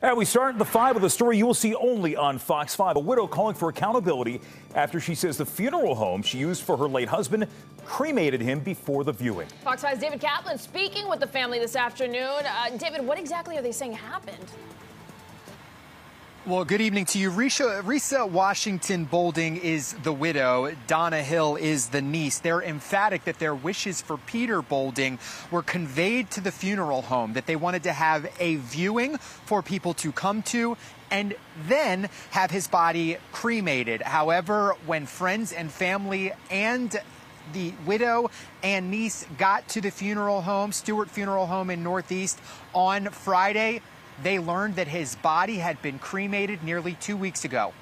And we start the 5 with a story you will see only on Fox 5. A widow calling for accountability after she says the funeral home she used for her late husband cremated him before the viewing. Fox 5's David Kaplan speaking with the family this afternoon. David, what exactly are they saying happened? Well, good evening to you. Risa Washington Bolding is the widow. Donna Hill is the niece. They're emphatic that their wishes for Peter Bolding were conveyed to the funeral home, that they wanted to have a viewing for people to come to and then have his body cremated. However, when friends and family and the widow and niece got to the funeral home, Stewart Funeral Home in Northeast on Friday, they learned that his body had been cremated nearly 2 weeks ago.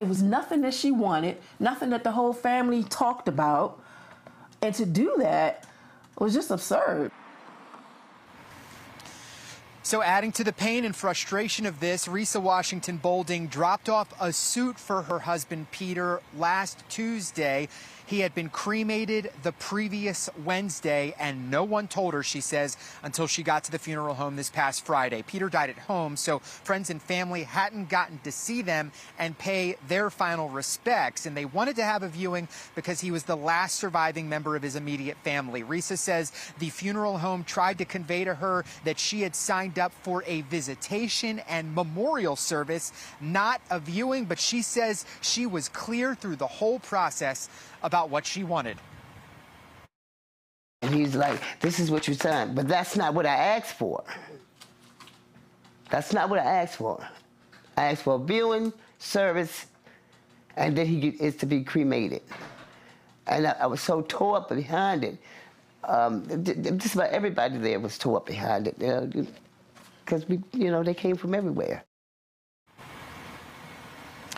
It was nothing that she wanted, nothing that the whole family talked about, and to do that was just absurd. So adding to the pain and frustration of this, Risa Washington Bolding dropped off a suit for her husband, Peter, last Tuesday. He had been cremated the previous Wednesday, and no one told her, she says, until she got to the funeral home this past Friday. Peter died at home, so friends and family hadn't gotten to see them and pay their final respects. And they wanted to have a viewing because he was the last surviving member of his immediate family. Risa says the funeral home tried to convey to her that she had signed up for a visitation and memorial service, not a viewing, but she says she was clear through the whole process about what she wanted. And he's like, this is what you signed, but that's not what I asked for. That's not what I asked for. I asked for a viewing service, and then he is to be cremated. And I was so tore up behind it. Just about everybody there was tore up behind it, because they came from everywhere.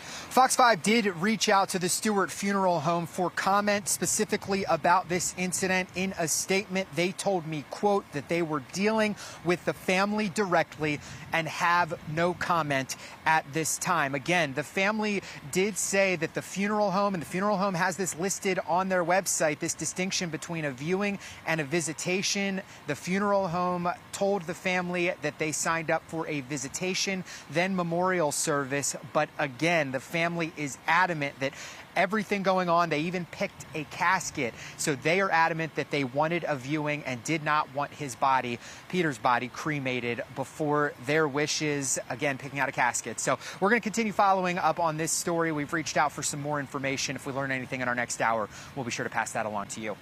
Fox 5 did reach out to the Stewart Funeral Home for comment specifically about this incident. In a statement, they told me, quote, that they were dealing with the family directly and have no comment at this time. Again, the family did say that the funeral home, and the funeral home has this listed on their website, this distinction between a viewing and a visitation. The funeral home told the family that they signed up for a visitation, then memorial service. But again, the family is adamant that everything going on, they even picked a casket. So they are adamant that they wanted a viewing and did not want his body, Peter's body, cremated before their wishes, again, picking out a casket. So we're going to continue following up on this story. We've reached out for some more information. If we learn anything in our next hour, we'll be sure to pass that along to you.